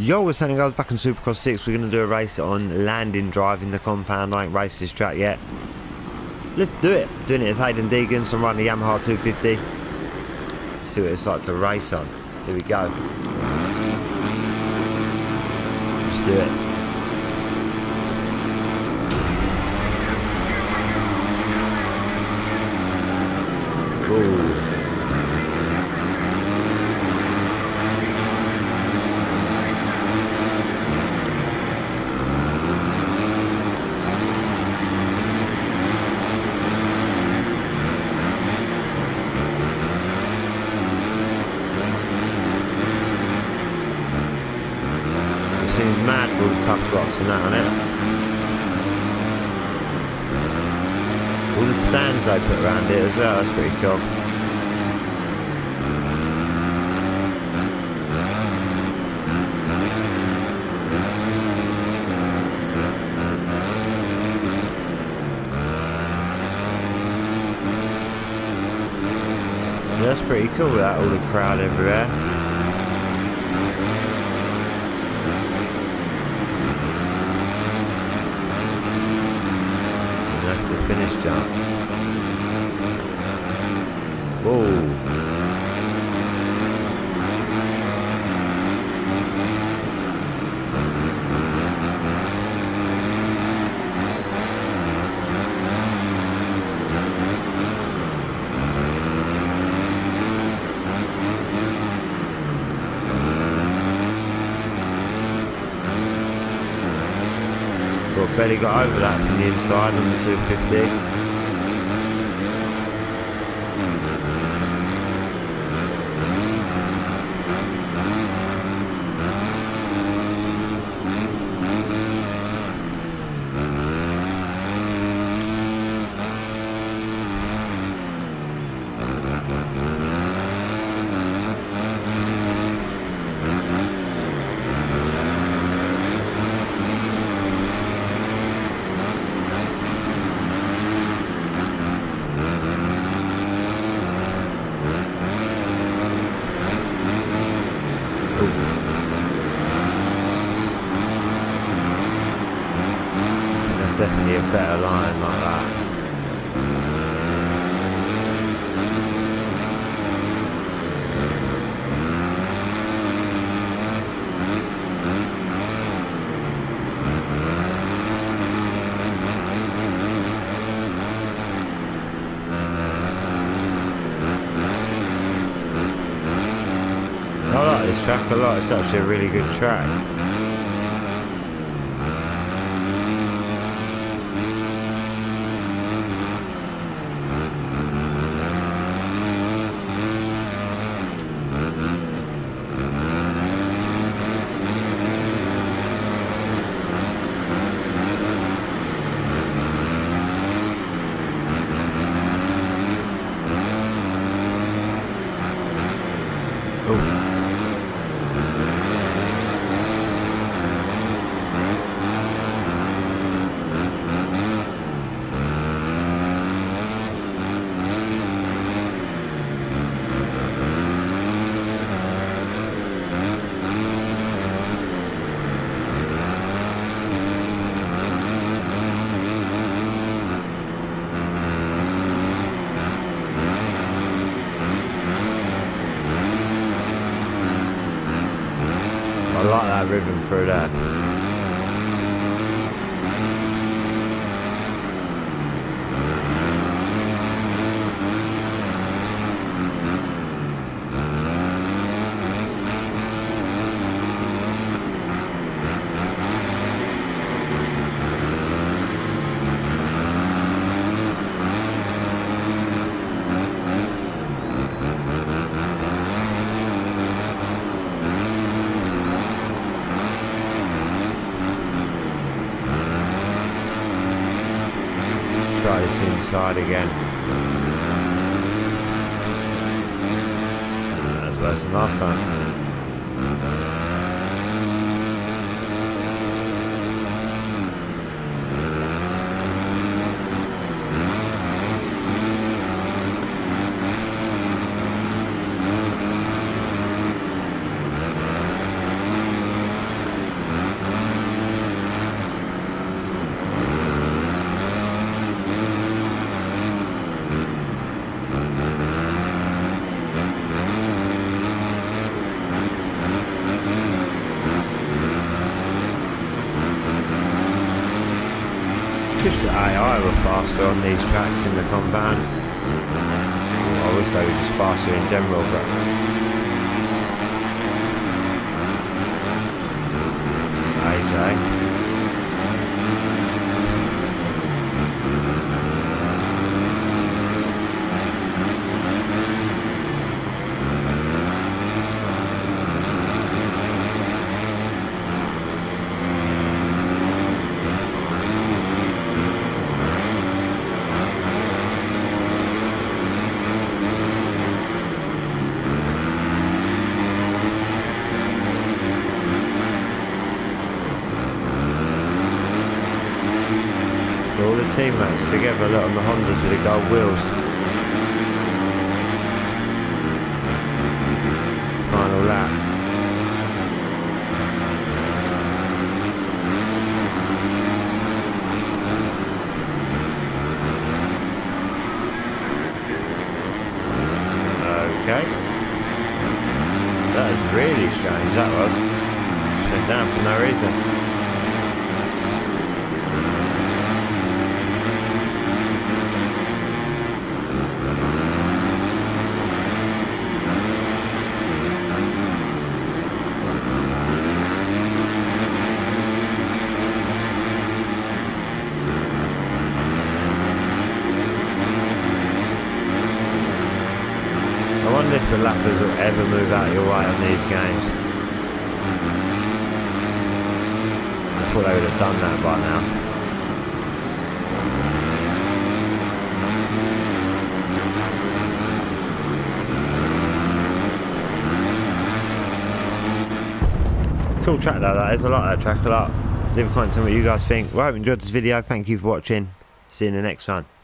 Yo, what's happening guys, back on Supercross 6, we're going to do a race on landing drive in the compound. I ain't raced this track yet. Let's do it. Doing it as Hayden Deegan, so I'm riding the Yamaha 250. Let's see what it's like to race on. Here we go. Let's do it. Ooh. Mad all the tough rocks and that on it. All the stands they put around it as well, that's pretty cool. Yeah, that's pretty cool that, all the crowd everywhere. Finish jump. Whoa. Well, barely got over that from the inside on the 250. Definitely a better line like that. I like this track a lot, it's actually a really good track. Ooh. I like that ribbon through there. Try this inside again. That's worse than last time. Just that AI were faster on these tracks in the compound. I wish they were just faster in general, but all the teammates together, look, on the Hondas with the gold wheels. Final lap. Okay. That is really strange, that was. Slid down for no reason. I wonder if the lappers will ever move out of your way on these games. I thought they would have done that by now. Cool track though that is, I like that track a lot. Leave a comment on what you guys think. Well, I hope you enjoyed this video, thank you for watching. See you in the next one.